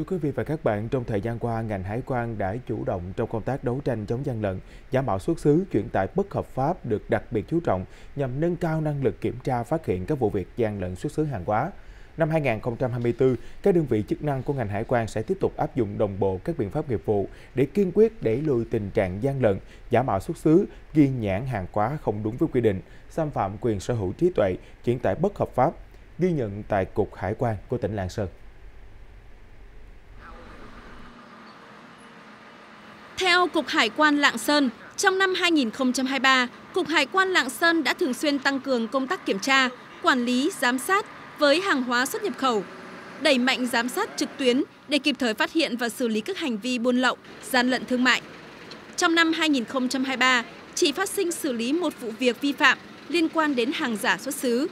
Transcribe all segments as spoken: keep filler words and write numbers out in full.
Thưa quý vị và các bạn, trong thời gian qua, ngành hải quan đã chủ động trong công tác đấu tranh chống gian lận, giả mạo xuất xứ, chuyển tải bất hợp pháp được đặc biệt chú trọng nhằm nâng cao năng lực kiểm tra phát hiện các vụ việc gian lận xuất xứ hàng hóa. Năm hai nghìn không trăm hai mươi tư, các đơn vị chức năng của ngành hải quan sẽ tiếp tục áp dụng đồng bộ các biện pháp nghiệp vụ để kiên quyết đẩy lùi tình trạng gian lận, giả mạo xuất xứ, ghi nhãn hàng hóa không đúng với quy định, xâm phạm quyền sở hữu trí tuệ, chuyển tải bất hợp pháp, ghi nhận tại Cục Hải quan của tỉnh Lạng Sơn. Theo Cục Hải quan Lạng Sơn, trong năm hai nghìn không trăm hai mươi ba, Cục Hải quan Lạng Sơn đã thường xuyên tăng cường công tác kiểm tra, quản lý, giám sát với hàng hóa xuất nhập khẩu, đẩy mạnh giám sát trực tuyến để kịp thời phát hiện và xử lý các hành vi buôn lậu, gian lận thương mại. Trong năm hai nghìn không trăm hai mươi ba, chỉ phát sinh xử lý một vụ việc vi phạm liên quan đến hàng giả xuất xứ.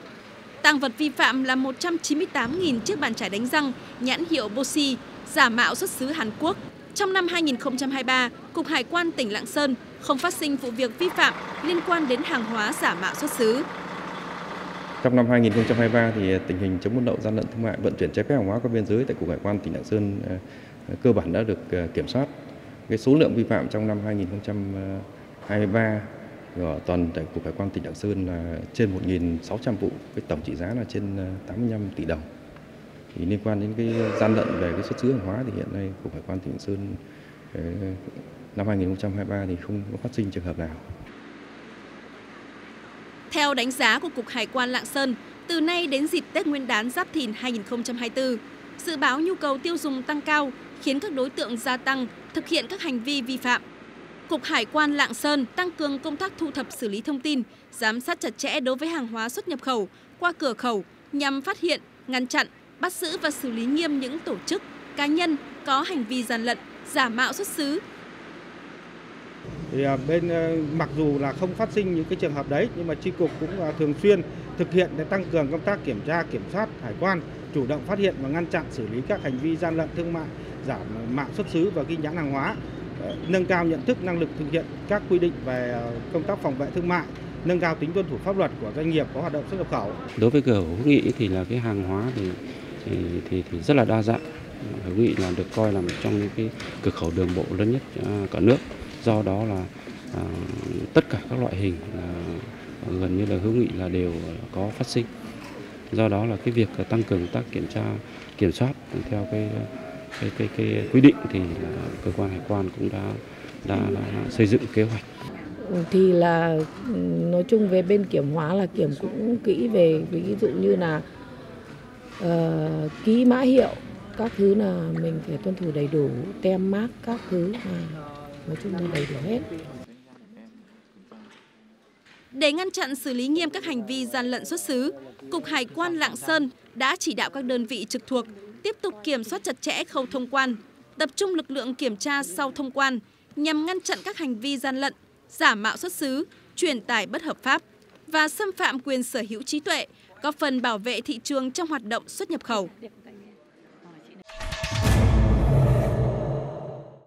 Tang vật vi phạm là một trăm chín mươi tám nghìn chiếc bàn chải đánh răng nhãn hiệu bê o ét i giả mạo xuất xứ Hàn Quốc. Trong năm hai nghìn không trăm hai mươi ba, Cục Hải quan tỉnh Lạng Sơn không phát sinh vụ việc vi phạm liên quan đến hàng hóa giả mạo xuất xứ. Trong năm hai nghìn không trăm hai mươi ba thì tình hình chống buôn lậu, gian lận thương mại, vận chuyển trái phép hàng hóa qua biên giới tại Cục Hải quan tỉnh Lạng Sơn cơ bản đã được kiểm soát. Cái số lượng vi phạm trong năm hai nghìn không trăm hai mươi ba của toàn tại Cục Hải quan tỉnh Lạng Sơn là trên một nghìn sáu trăm vụ, với tổng trị giá là trên tám mươi lăm tỷ đồng. Thì liên quan đến cái gian lận về cái xuất xứ hàng hóa thì hiện nay Cục Hải quan tỉnh Lạng Sơn năm hai nghìn không trăm hai mươi ba thì không có phát sinh trường hợp nào. Theo đánh giá của Cục Hải quan Lạng Sơn, từ nay đến dịp Tết Nguyên đán Giáp Thìn hai nghìn không trăm hai mươi tư, dự báo nhu cầu tiêu dùng tăng cao khiến các đối tượng gia tăng thực hiện các hành vi vi phạm. Cục Hải quan Lạng Sơn tăng cường công tác thu thập xử lý thông tin, giám sát chặt chẽ đối với hàng hóa xuất nhập khẩu qua cửa khẩu nhằm phát hiện, ngăn chặn, bắt giữ và xử lý nghiêm những tổ chức, cá nhân có hành vi gian lận, giả mạo xuất xứ. Thì bên mặc dù là không phát sinh những cái trường hợp đấy, nhưng mà chi cục cũng thường xuyên thực hiện để tăng cường công tác kiểm tra, kiểm soát hải quan, chủ động phát hiện và ngăn chặn xử lý các hành vi gian lận thương mại, giả mạo xuất xứ và ghi nhãn hàng hóa, nâng cao nhận thức, năng lực thực hiện các quy định về công tác phòng vệ thương mại, nâng cao tính tuân thủ pháp luật của doanh nghiệp có hoạt động xuất nhập khẩu. Đối với cửa khẩu hữu nghị thì là cái hàng hóa thì thì thì, thì rất là đa dạng. Hữu nghị là được coi là một trong những cái cửa khẩu đường bộ lớn nhất cả nước. Do đó là à, tất cả các loại hình à, gần như là hữu nghị là đều có phát sinh. Do đó là cái việc tăng cường tác kiểm tra, kiểm soát theo cái cái cái, cái quy định thì là cơ quan hải quan cũng đã, đã đã xây dựng kế hoạch. Thì là nói chung về bên kiểm hóa là kiểm cũng kỹ về ví dụ như là uh, ký mã hiệu, các thứ là mình phải tuân thủ đầy đủ, tem mác các thứ. À. Để ngăn chặn xử lý nghiêm các hành vi gian lận xuất xứ, Cục Hải quan Lạng Sơn đã chỉ đạo các đơn vị trực thuộc tiếp tục kiểm soát chặt chẽ khâu thông quan, tập trung lực lượng kiểm tra sau thông quan nhằm ngăn chặn các hành vi gian lận, giả mạo xuất xứ, chuyển tải bất hợp pháp và xâm phạm quyền sở hữu trí tuệ, góp phần bảo vệ thị trường trong hoạt động xuất nhập khẩu.